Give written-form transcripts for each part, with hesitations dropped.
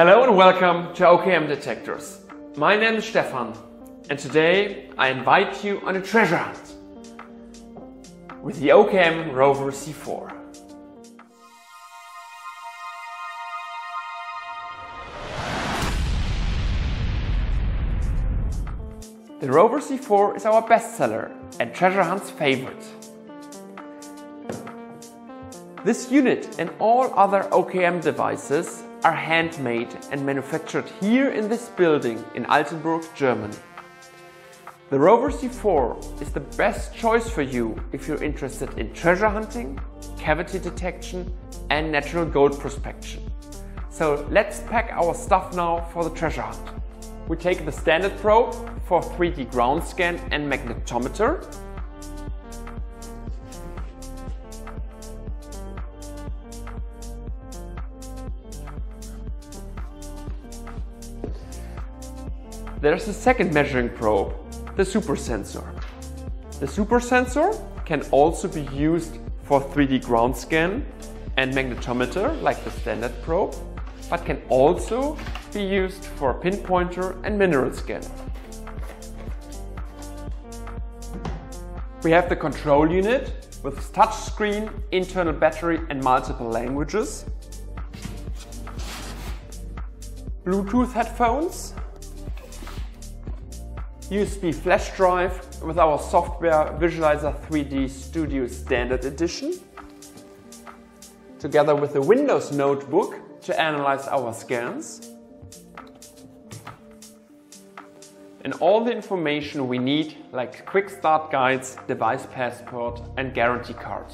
Hello and welcome to OKM Detectors. My name is Stefan and today I invite you on a treasure hunt with the OKM Rover C4. The Rover C4 is our bestseller and treasure hunt's favorite. This unit and all other OKM devices are handmade and manufactured here in this building in Altenburg, Germany. The Rover C4 is the best choice for you if you're interested in treasure hunting, cavity detection and natural gold prospection. So let's pack our stuff now for the treasure hunt. We take the standard probe for 3D ground scan and magnetometer. There's a second measuring probe, the super sensor. The super sensor can also be used for 3D ground scan and magnetometer like the standard probe, but can also be used for pinpointer and mineral scanner. We have the control unit with touch screen, internal battery and multiple languages, Bluetooth headphones, USB flash drive with our software Visualizer 3D Studio Standard Edition, together with a Windows notebook to analyze our scans, and all the information we need like quick start guides, device passport and guarantee card.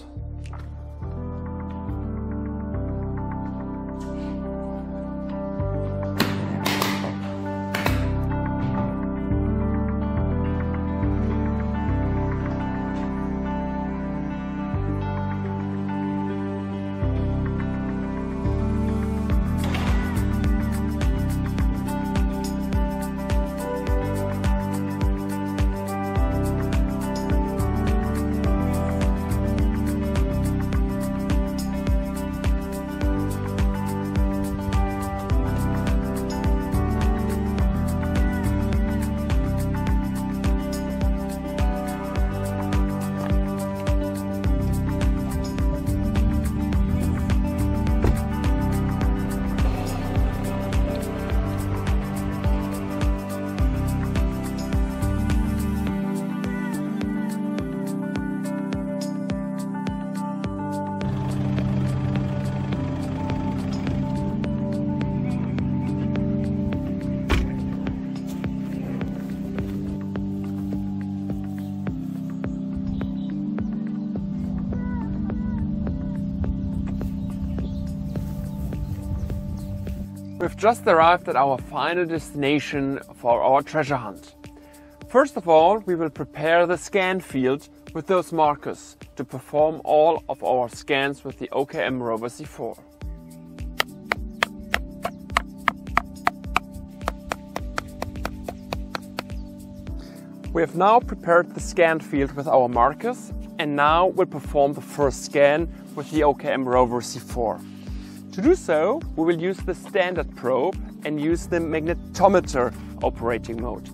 We've just arrived at our final destination for our treasure hunt. First of all, we will prepare the scan field with those markers to perform all of our scans with the OKM Rover C4. We have now prepared the scan field with our markers and now we'll perform the first scan with the OKM Rover C4. To do so, we will use the standard probe and use the magnetometer operating mode.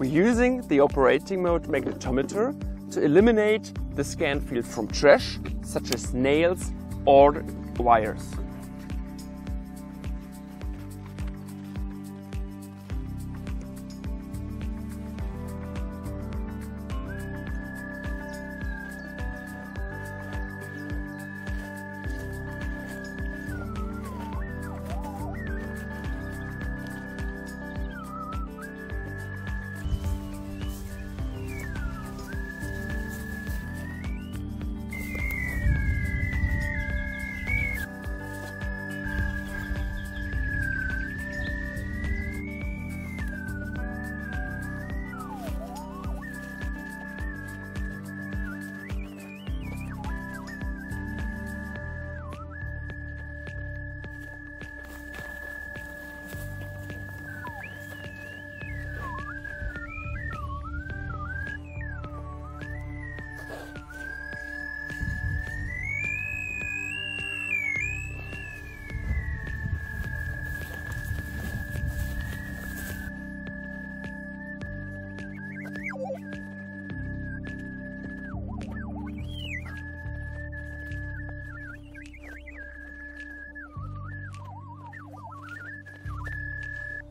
We're using the operating mode magnetometer to eliminate the scan field from trash, such as nails or wires.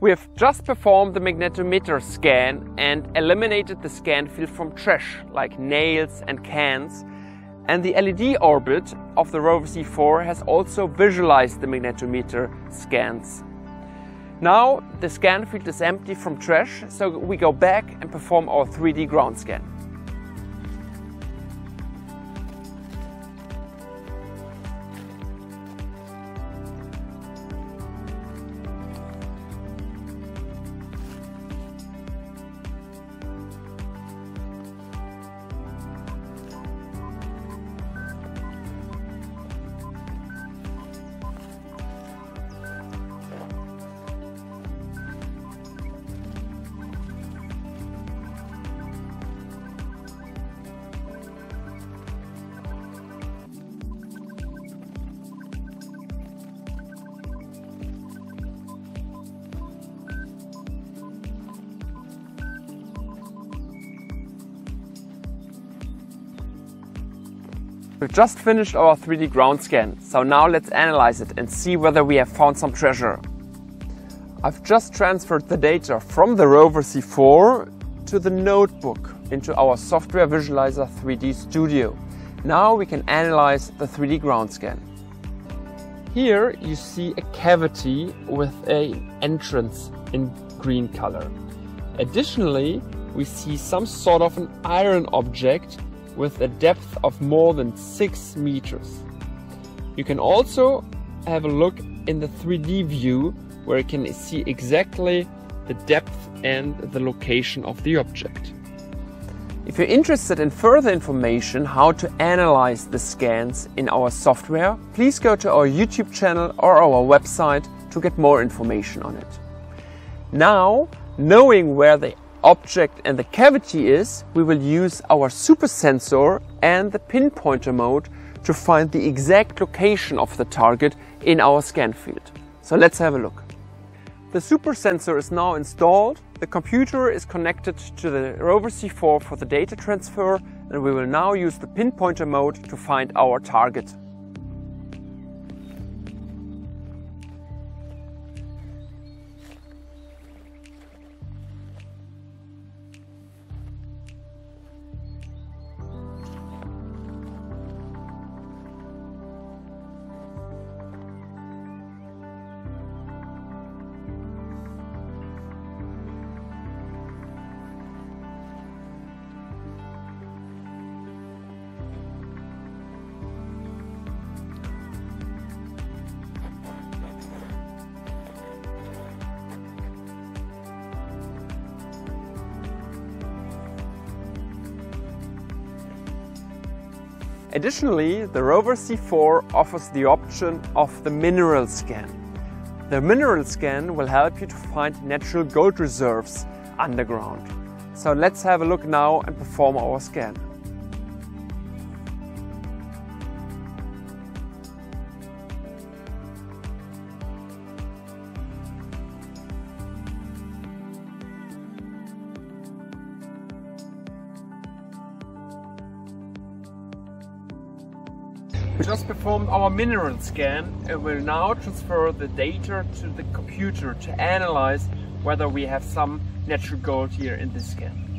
We have just performed the magnetometer scan and eliminated the scan field from trash like nails and cans, and the LED orbit of the Rover C4 has also visualized the magnetometer scans. Now the scan field is empty from trash, so we go back and perform our 3D ground scan. We've just finished our 3D ground scan, so now let's analyze it and see whether we have found some treasure. I've just transferred the data from the Rover C4 to the notebook into our software Visualizer 3D Studio. Now we can analyze the 3D ground scan. Here you see a cavity with an entrance in green color. Additionally, we see some sort of an iron object with a depth of more than 6 meters. You can also have a look in the 3D view where you can see exactly the depth and the location of the object. If you're interested in further information how to analyze the scans in our software, please go to our YouTube channel or our website to get more information on it. Now, knowing where the object and the cavity is, we will use our super sensor and the pinpointer mode to find the exact location of the target in our scan field. So let's have a look. The super sensor is now installed, the computer is connected to the Rover C4 for the data transfer, and we will now use the pinpointer mode to find our target. Additionally, the Rover C4 offers the option of the mineral scan. The mineral scan will help you to find natural gold reserves underground. So let's have a look now and perform our scan. We just performed our mineral scan and will now transfer the data to the computer to analyze whether we have some natural gold here in this scan.